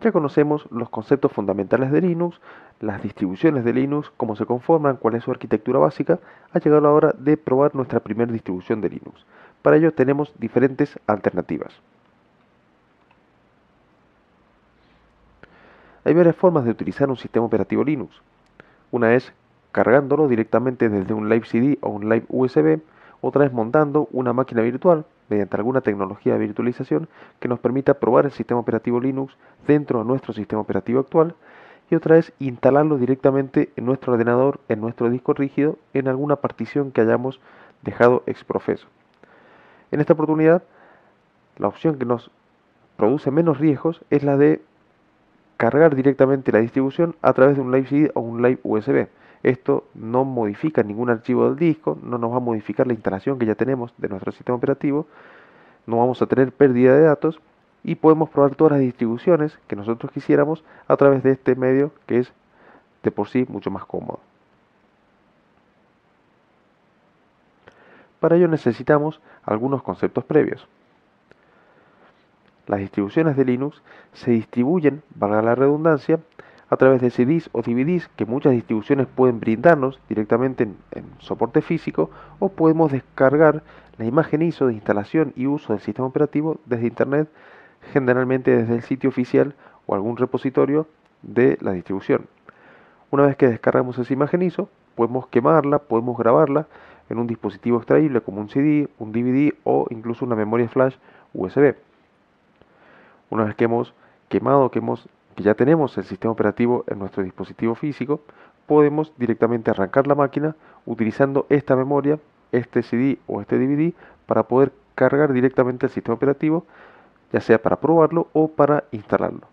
Ya conocemos los conceptos fundamentales de Linux, las distribuciones de Linux, cómo se conforman, cuál es su arquitectura básica. Ha llegado la hora de probar nuestra primera distribución de Linux. Para ello tenemos diferentes alternativas. Hay varias formas de utilizar un sistema operativo Linux. Una es cargándolo directamente desde un Live CD o un Live USB. Otra es montando una máquina virtual mediante alguna tecnología de virtualización que nos permita probar el sistema operativo Linux dentro de nuestro sistema operativo actual, y otra es instalarlo directamente en nuestro ordenador, en nuestro disco rígido, en alguna partición que hayamos dejado exprofeso. En esta oportunidad, la opción que nos produce menos riesgos es la de cargar directamente la distribución a través de un Live CD o un Live USB. Esto no modifica ningún archivo del disco, no nos va a modificar la instalación que ya tenemos de nuestro sistema operativo, no vamos a tener pérdida de datos y podemos probar todas las distribuciones que nosotros quisiéramos a través de este medio, que es de por sí mucho más cómodo. Para ello necesitamos algunos conceptos previos. Las distribuciones de Linux se distribuyen, valga la redundancia, a través de CDs o DVDs que muchas distribuciones pueden brindarnos directamente en soporte físico, o podemos descargar la imagen ISO de instalación y uso del sistema operativo desde internet, generalmente desde el sitio oficial o algún repositorio de la distribución. Una vez que descargamos esa imagen ISO, podemos quemarla, podemos grabarla en un dispositivo extraíble como un CD, un DVD o incluso una memoria flash USB. Una vez que hemos quemado, que ya tenemos el sistema operativo en nuestro dispositivo físico, podemos directamente arrancar la máquina utilizando esta memoria, este CD o este DVD, para poder cargar directamente el sistema operativo, ya sea para probarlo o para instalarlo.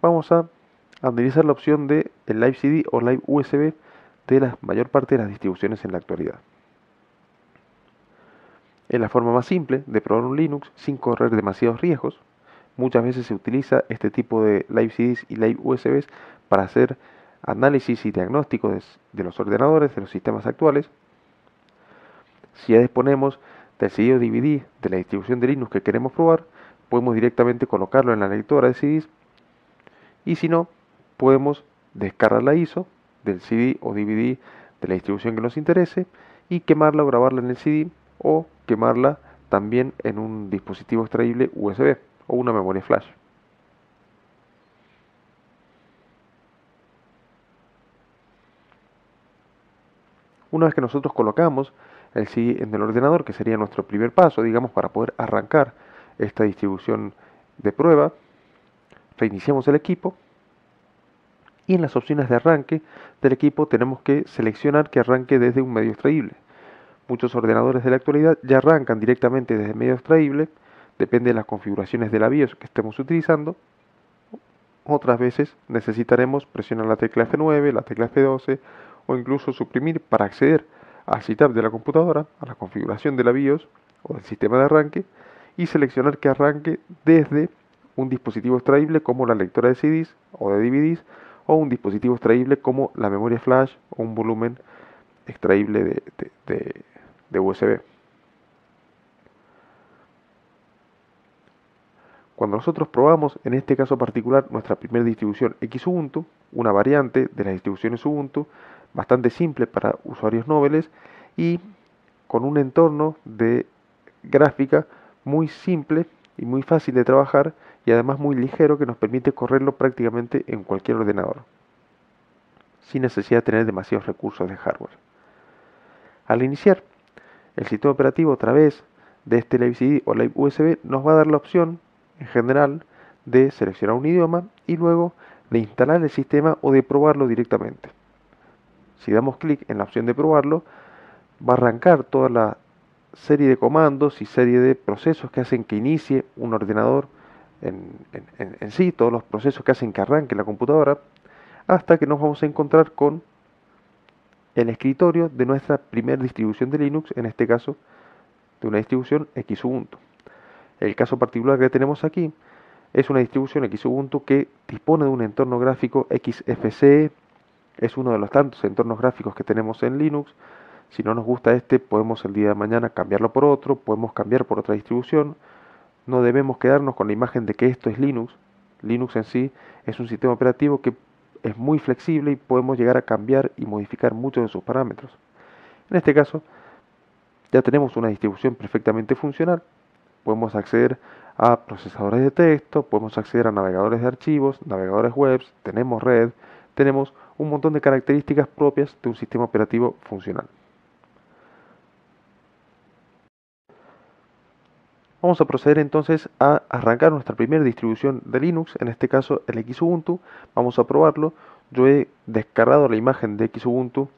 Vamos a utilizar la opción de el Live CD o Live USB de la mayor parte de las distribuciones en la actualidad. Es la forma más simple de probar un Linux sin correr demasiados riesgos. Muchas veces se utiliza este tipo de Live CDs y Live USBs para hacer análisis y diagnósticos de los ordenadores, de los sistemas actuales. Si ya disponemos del CD o DVD de la distribución de Linux que queremos probar, podemos directamente colocarlo en la lectora de CDs, y si no, podemos descargar la ISO del CD o DVD de la distribución que nos interese y quemarla o grabarla en el CD, o quemarla también en un dispositivo extraíble USB o una memoria flash. Una vez que nosotros colocamos el CD en el ordenador, que sería nuestro primer paso, digamos, para poder arrancar esta distribución de prueba, reiniciamos el equipo y en las opciones de arranque del equipo tenemos que seleccionar que arranque desde un medio extraíble. Muchos ordenadores de la actualidad ya arrancan directamente desde medio extraíble, depende de las configuraciones de la BIOS que estemos utilizando. Otras veces necesitaremos presionar la tecla F9, la tecla F12 o incluso suprimir para acceder al setup de la computadora, a la configuración de la BIOS o del sistema de arranque, y seleccionar que arranque desde un dispositivo extraíble como la lectora de CDs o de DVDs, o un dispositivo extraíble como la memoria flash o un volumen extraíble de USB. Cuando nosotros probamos, en este caso particular, nuestra primera distribución Xubuntu, una variante de las distribuciones Ubuntu, bastante simple para usuarios noveles y con un entorno de gráfica muy simple y muy fácil de trabajar, y además muy ligero, que nos permite correrlo prácticamente en cualquier ordenador, sin necesidad de tener demasiados recursos de hardware. Al iniciar el sistema operativo a través de este Live CD o Live USB, nos va a dar la opción en general de seleccionar un idioma y luego de instalar el sistema o de probarlo directamente. Si damos clic en la opción de probarlo, va a arrancar toda la serie de comandos y serie de procesos que hacen que inicie un ordenador en sí, todos los procesos que hacen que arranque la computadora, hasta que nos vamos a encontrar con el escritorio de nuestra primera distribución de Linux, en este caso de una distribución Xubuntu. El caso particular que tenemos aquí es una distribución Xubuntu que dispone de un entorno gráfico XFCE, es uno de los tantos entornos gráficos que tenemos en Linux. Si no nos gusta este, podemos el día de mañana cambiarlo por otro, podemos cambiar por otra distribución, No debemos quedarnos con la imagen de que esto es Linux. Linux en sí es un sistema operativo que es muy flexible y podemos llegar a cambiar y modificar muchos de sus parámetros. En este caso, ya tenemos una distribución perfectamente funcional. Podemos acceder a procesadores de texto, podemos acceder a navegadores de archivos, navegadores web, tenemos red, tenemos un montón de características propias de un sistema operativo funcional. Vamos a proceder entonces a arrancar nuestra primera distribución de Linux, en este caso el Xubuntu. Vamos a probarlo. Yo he descargado la imagen de Xubuntu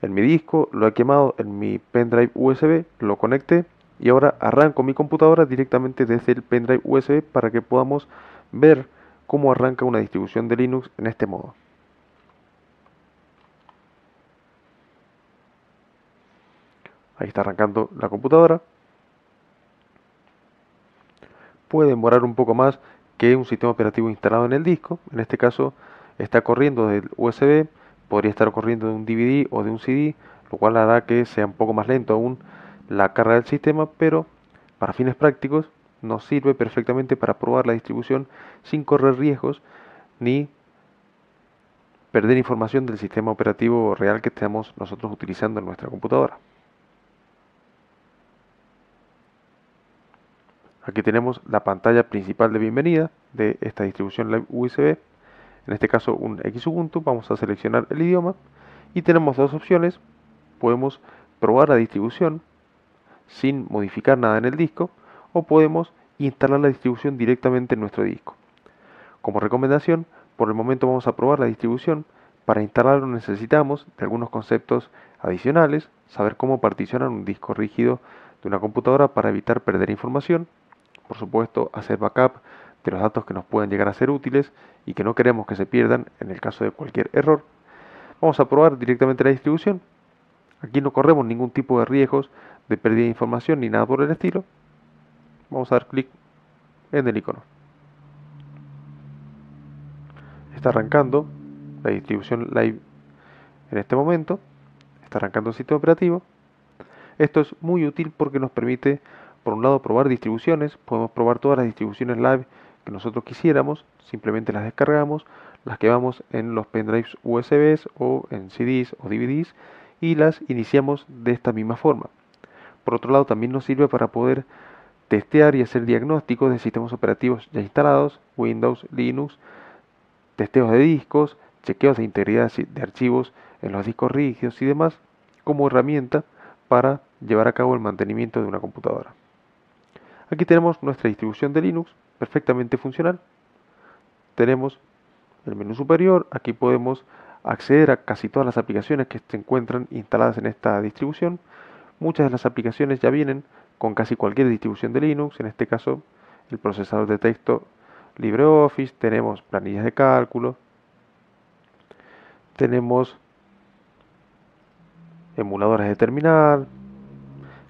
en mi disco, lo he quemado en mi pendrive USB, lo conecté y ahora arranco mi computadora directamente desde el pendrive USB para que podamos ver cómo arranca una distribución de Linux en este modo. Ahí está arrancando la computadora. Puede demorar un poco más que un sistema operativo instalado en el disco. En este caso está corriendo del USB, podría estar corriendo de un DVD o de un CD, lo cual hará que sea un poco más lento aún la carga del sistema, pero para fines prácticos nos sirve perfectamente para probar la distribución sin correr riesgos ni perder información del sistema operativo real que estamos nosotros utilizando en nuestra computadora. Aquí tenemos la pantalla principal de bienvenida de esta distribución Live USB, en este caso un Xubuntu. Vamos a seleccionar el idioma y tenemos dos opciones. Podemos probar la distribución sin modificar nada en el disco o podemos instalar la distribución directamente en nuestro disco. Como recomendación, por el momento vamos a probar la distribución. Para instalarlo necesitamos de algunos conceptos adicionales, saber cómo particionar un disco rígido de una computadora para evitar perder información. Por supuesto, hacer backup de los datos que nos pueden llegar a ser útiles y que no queremos que se pierdan en el caso de cualquier error. Vamos a probar directamente la distribución. Aquí no corremos ningún tipo de riesgos de pérdida de información ni nada por el estilo. Vamos a dar clic en el icono. Está arrancando la distribución Live en este momento. Está arrancando el sistema operativo. Esto es muy útil porque nos permite, por un lado, probar distribuciones. Podemos probar todas las distribuciones live que nosotros quisiéramos, simplemente las descargamos, las quemamos en los pendrives USB o en CDs o DVDs y las iniciamos de esta misma forma. Por otro lado, también nos sirve para poder testear y hacer diagnósticos de sistemas operativos ya instalados, Windows, Linux, testeos de discos, chequeos de integridad de archivos en los discos rígidos y demás, como herramienta para llevar a cabo el mantenimiento de una computadora. Aquí tenemos nuestra distribución de Linux perfectamente funcional. Tenemos el menú superior, aquí podemos acceder a casi todas las aplicaciones que se encuentran instaladas en esta distribución. Muchas de las aplicaciones ya vienen con casi cualquier distribución de Linux, en este caso el procesador de texto LibreOffice, tenemos planillas de cálculo, tenemos emuladores de terminal,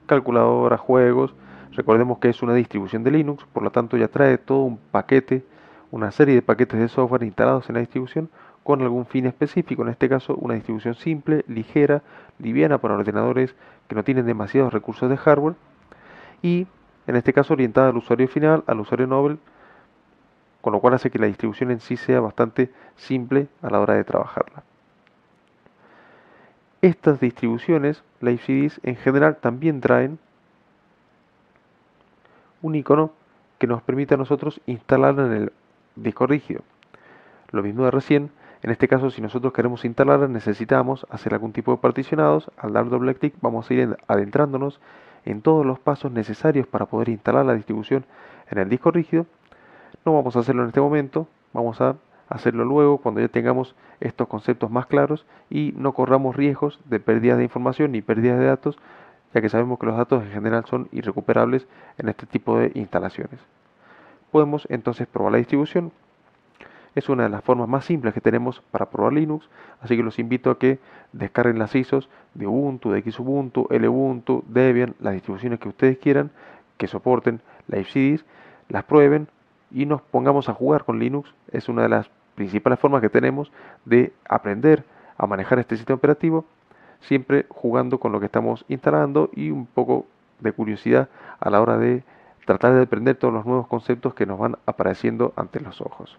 calculadoras, juegos. Recordemos que es una distribución de Linux, por lo tanto ya trae todo un paquete, una serie de paquetes de software instalados en la distribución con algún fin específico, en este caso una distribución simple, ligera, liviana para ordenadores que no tienen demasiados recursos de hardware y en este caso orientada al usuario final, al usuario novel, con lo cual hace que la distribución en sí sea bastante simple a la hora de trabajarla. Estas distribuciones, Live CDs, en general también traen un icono que nos permite a nosotros instalarla en el disco rígido. Lo mismo de recién, en este caso si nosotros queremos instalarla necesitamos hacer algún tipo de particionados. Al dar doble clic vamos a ir adentrándonos en todos los pasos necesarios para poder instalar la distribución en el disco rígido. No vamos a hacerlo en este momento, vamos a hacerlo luego cuando ya tengamos estos conceptos más claros y no corramos riesgos de pérdidas de información ni pérdidas de datos, ya que sabemos que los datos en general son irrecuperables en este tipo de instalaciones. Podemos entonces probar la distribución. Es una de las formas más simples que tenemos para probar Linux, así que los invito a que descarguen las ISOs de Ubuntu, de Xubuntu, Lubuntu, Debian, las distribuciones que ustedes quieran, que soporten Live CDs, las prueben y nos pongamos a jugar con Linux. Es una de las principales formas que tenemos de aprender a manejar este sistema operativo, siempre jugando con lo que estamos instalando y un poco de curiosidad a la hora de tratar de aprender todos los nuevos conceptos que nos van apareciendo ante los ojos.